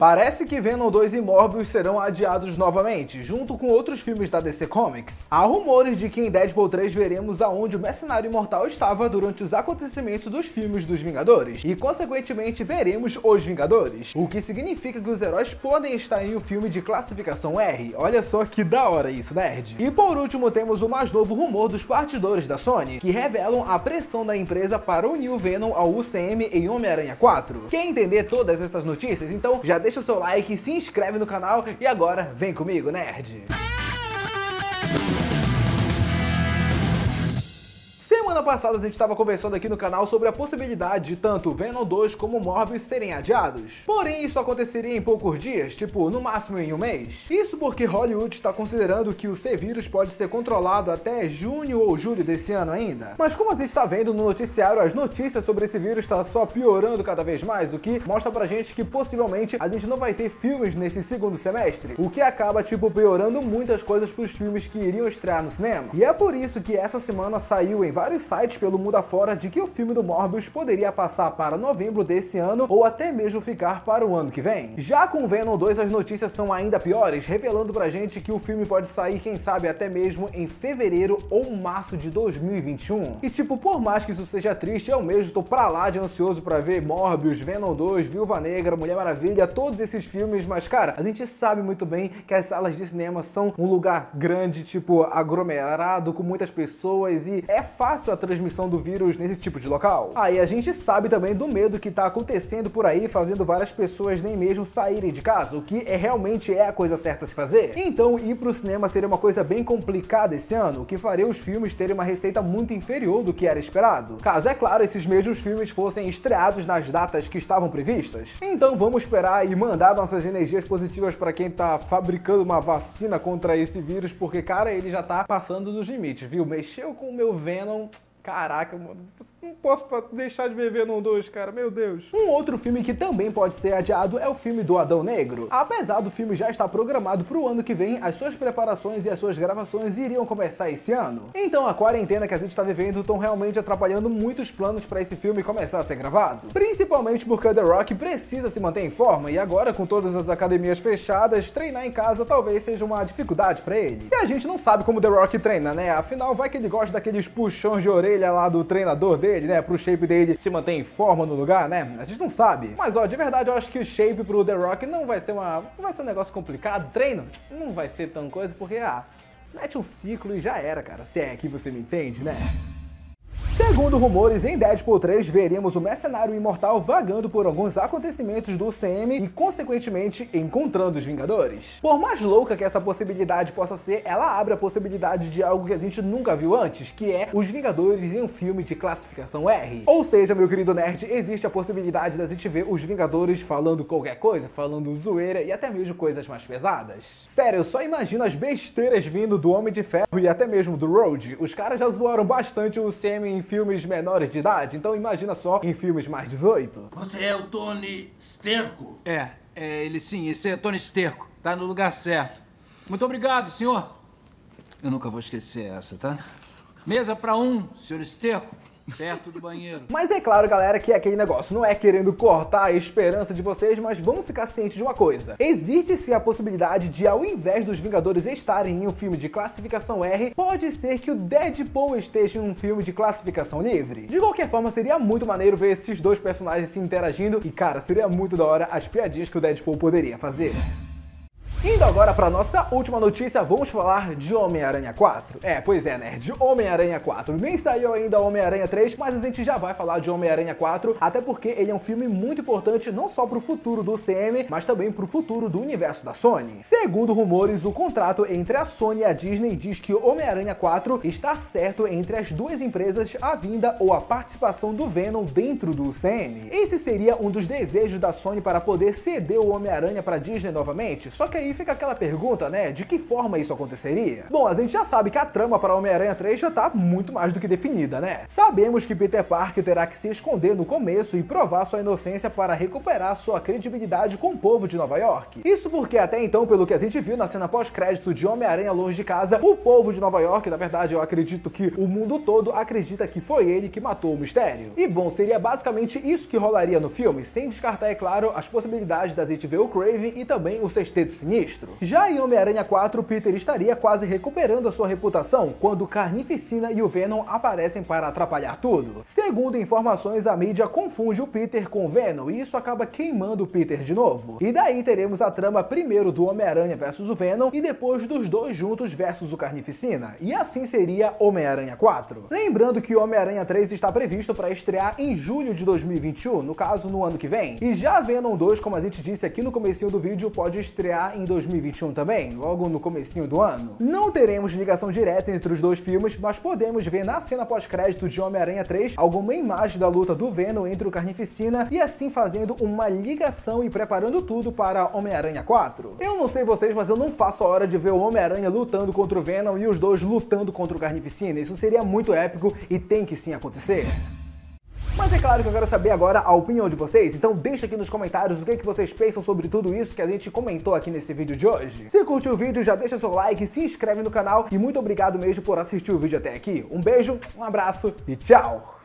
Parece que Venom 2 e Morbius serão adiados novamente, junto com outros filmes da DC Comics. Há rumores de que em Deadpool 3 veremos aonde o mercenário imortal estava durante os acontecimentos dos filmes dos Vingadores, e consequentemente veremos os Vingadores, o que significa que os heróis podem estar em um filme de classificação R. Olha só que da hora isso, nerd! E por último temos o mais novo rumor dos partidores da Sony, que revelam a pressão da empresa para unir o Venom ao UCM em Homem-Aranha 4. Quer entender todas essas notícias? Então já deixa o seu like, se inscreve no canal e agora vem comigo, nerd! Semana passada a gente estava conversando aqui no canal sobre a possibilidade de tanto Venom 2 como Morbius serem adiados. Porém, isso aconteceria em poucos dias, tipo, no máximo em um mês. Isso porque Hollywood está considerando que o C-Vírus pode ser controlado até junho ou julho desse ano ainda. Mas como a gente está vendo no noticiário, as notícias sobre esse vírus estão só piorando cada vez mais, o que mostra pra gente que possivelmente a gente não vai ter filmes nesse segundo semestre, o que acaba, tipo, piorando muitas coisas pros filmes que iriam estrear no cinema. E é por isso que essa semana saiu em vários sites pelo mundo afora de que o filme do Morbius poderia passar para novembro desse ano ou até mesmo ficar para o ano que vem. Já com Venom 2 as notícias são ainda piores, revelando pra gente que o filme pode sair, quem sabe, até mesmo em fevereiro ou março de 2021. E tipo, por mais que isso seja triste, eu mesmo tô pra lá de ansioso pra ver Morbius, Venom 2, Viúva Negra, Mulher Maravilha, todos esses filmes, mas cara, a gente sabe muito bem que as salas de cinema são um lugar grande, tipo, aglomerado, com muitas pessoas, e é fácil a transmissão do vírus nesse tipo de local. Aí a gente sabe também do medo que tá acontecendo por aí, fazendo várias pessoas nem mesmo saírem de casa, o que realmente é a coisa certa a se fazer. Então ir pro cinema seria uma coisa bem complicada esse ano, o que faria os filmes terem uma receita muito inferior do que era esperado, caso, é claro, esses mesmos filmes fossem estreados nas datas que estavam previstas. Então vamos esperar e mandar nossas energias positivas para quem tá fabricando uma vacina contra esse vírus, porque cara, ele já tá passando dos limites, viu? Mexeu com o meu Venom... Caraca, mano, não posso deixar de ver Venom 2, cara, meu Deus. Um outro filme que também pode ser adiado é o filme do Adão Negro. Apesar do filme já estar programado para o ano que vem, as suas preparações e as suas gravações iriam começar esse ano. Então a quarentena que a gente está vivendo estão realmente atrapalhando muitos planos para esse filme começar a ser gravado. Principalmente porque The Rock precisa se manter em forma, e agora com todas as academias fechadas, treinar em casa talvez seja uma dificuldade para ele. E a gente não sabe como The Rock treina, né? Afinal, vai que ele gosta daqueles puxões de orelha lá do treinador dele, né, pro shape dele se manter em forma no lugar, né, a gente não sabe. Mas ó, de verdade eu acho que o shape pro The Rock não vai ser um negócio complicado, treino não vai ser tão coisa, porque, mete um ciclo e já era, cara, se é que você me entende, né. Segundo rumores, em Deadpool 3 veremos o mercenário imortal vagando por alguns acontecimentos do UCM e, consequentemente, encontrando os Vingadores. Por mais louca que essa possibilidade possa ser, ela abre a possibilidade de algo que a gente nunca viu antes, que é os Vingadores em um filme de classificação R. Ou seja, meu querido nerd, existe a possibilidade da gente ver os Vingadores falando qualquer coisa, falando zoeira e até mesmo coisas mais pesadas. Sério, eu só imagino as besteiras vindo do Homem de Ferro e até mesmo do Rhodey. Os caras já zoaram bastante o UCM em filmes menores de idade, então imagina só em filmes mais 18. Você é o Tony Sterco? É ele sim, esse é o Tony Sterco. Tá no lugar certo. Muito obrigado, senhor. Eu nunca vou esquecer essa, tá? Mesa pra um, senhor Sterco. Perto do banheiro. Mas é claro, galera, que é aquele negócio, não é querendo cortar a esperança de vocês, mas vamos ficar cientes de uma coisa. Existe sim a possibilidade de, ao invés dos Vingadores estarem em um filme de classificação R, pode ser que o Deadpool esteja em um filme de classificação livre. De qualquer forma, seria muito maneiro ver esses dois personagens se interagindo e, cara, seria muito da hora as piadinhas que o Deadpool poderia fazer. Indo agora para nossa última notícia, vamos falar de Homem-Aranha 4. Pois é, nerd, Homem-Aranha 4. Nem saiu ainda Homem-Aranha 3, mas a gente já vai falar de Homem-Aranha 4, até porque ele é um filme muito importante não só pro futuro do UCM, mas também pro futuro do universo da Sony. Segundo rumores, o contrato entre a Sony e a Disney diz que Homem-Aranha 4 está certo entre as duas empresas a vinda ou a participação do Venom dentro do UCM. Esse seria um dos desejos da Sony para poder ceder o Homem-Aranha para Disney novamente, só que aí fica aquela pergunta, né, de que forma isso aconteceria? Bom, a gente já sabe que a trama para Homem-Aranha 3 já tá muito mais do que definida, né? Sabemos que Peter Parker terá que se esconder no começo e provar sua inocência para recuperar sua credibilidade com o povo de Nova York. Isso porque até então, pelo que a gente viu na cena pós-crédito de Homem-Aranha Longe de Casa, o povo de Nova York, na verdade eu acredito que o mundo todo acredita que foi ele que matou o mistério. E bom, seria basicamente isso que rolaria no filme, sem descartar, é claro, as possibilidades da gente ver o Craven e também o Sexteto Sinistro. Já em Homem-Aranha 4, Peter estaria quase recuperando a sua reputação quando Carnificina e o Venom aparecem para atrapalhar tudo. Segundo informações, a mídia confunde o Peter com o Venom e isso acaba queimando o Peter de novo. E daí teremos a trama primeiro do Homem-Aranha versus o Venom e depois dos dois juntos versus o Carnificina. E assim seria Homem-Aranha 4. Lembrando que Homem-Aranha 3 está previsto para estrear em julho de 2021, no caso no ano que vem. E já Venom 2, como a gente disse aqui no comecinho do vídeo, pode estrear em 2021 também, logo no comecinho do ano. Não teremos ligação direta entre os dois filmes, mas podemos ver na cena pós-crédito de Homem-Aranha 3 alguma imagem da luta do Venom entre o Carnificina e assim fazendo uma ligação e preparando tudo para Homem-Aranha 4. Eu não sei vocês, mas eu não faço a hora de ver o Homem-Aranha lutando contra o Venom e os dois lutando contra o Carnificina. Isso seria muito épico e tem que sim acontecer. Mas é claro que eu quero saber agora a opinião de vocês, então deixa aqui nos comentários o que vocês pensam sobre tudo isso que a gente comentou aqui nesse vídeo de hoje. Se curtiu o vídeo, já deixa seu like, se inscreve no canal e muito obrigado mesmo por assistir o vídeo até aqui. Um beijo, um abraço e tchau!